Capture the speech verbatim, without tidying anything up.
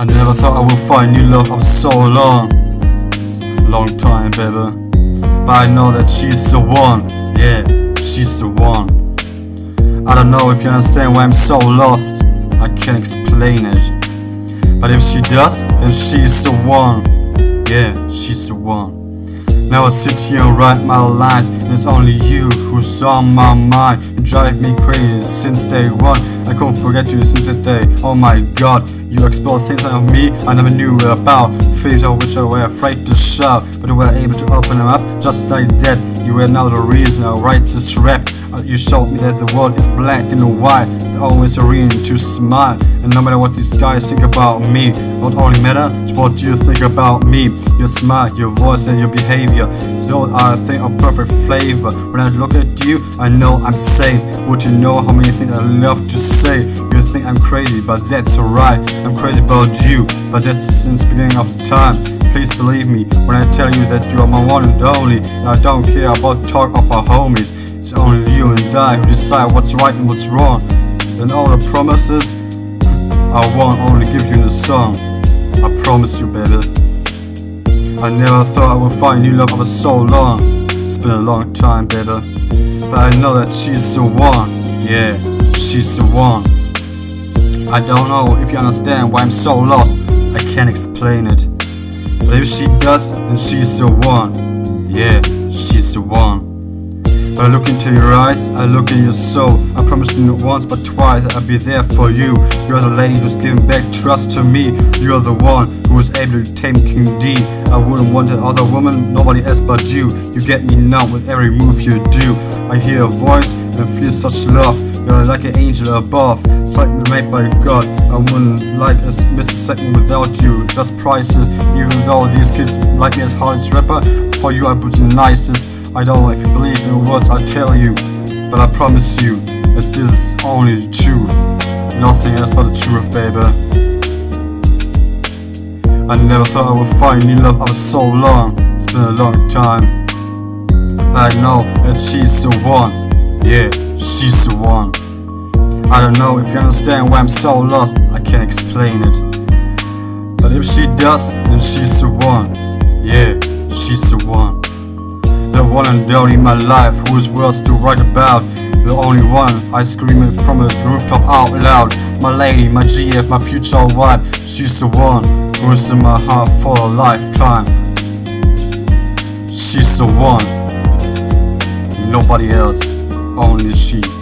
I never thought I would find you, love. I was so alone. It's a long time, baby. But I know that she's the one. Yeah, she's the one. I don't know if you understand why I'm so lost. I can't explain it. But if she does, then she's the one. Yeah, she's the one. Now I sit here and write my lines, and it's only you who's on my mind. You drive me crazy since day one. I couldn't forget you since that day. Oh my god, you explore things out of me I never knew about. Fears of which I were afraid to shout, but you were able to open them up just like that. You were now the reason I write this rap. You showed me that the world is black and white. There's always a reason to smile. And no matter what these guys think about me, what only matters is what you think about me. Your smile, your voice and your behavior, those are I think a perfect flavor. When I look at you, I know I'm safe. Would you know how many things I love to say? You think I'm crazy, but that's alright. I'm crazy about you, but that's since the beginning of the time. Please believe me when I tell you that you are my one and only. And I don't care about talk of our homies. It's only you and I who decide what's right and what's wrong. And all the promises I won't only give you in the song. I promise you, baby. I never thought I would find you, love, for so long. It's been a long time, baby. But I know that she's the one. Yeah, she's the one. I don't know if you understand why I'm so lost. I can't explain it. But if she does, then she's the one. Yeah, she's the one. When I look into your eyes, I look in your soul. I promised you not once but twice that I'll be there for you. You're the lady who's giving back trust to me. You're the one who was able to tame King D. I wouldn't want another woman, nobody else but you. You get me numb with every move you do. I hear a voice and feel such love. You're like an angel above, something made by God. I wouldn't like us miss a second without you. Just priceless, even though these kids like me as hardest rapper. For you I put the nicest. I don't know if you believe in words I tell you, but I promise you that this is only the truth, nothing else but the truth, baby. I never thought I would find new love after so long. It's been a long time, but I know that she's the one. Yeah, she's the one. I don't know if you understand why I'm so lost. I can't explain it. But if she does, then she's the one. Yeah, she's the one. The one and only in my life whose words to write about. The only one I scream it from a rooftop out loud. My lady, my G F, my future wife. She's the one who's in my heart for a lifetime. She's the one. Nobody else, only she.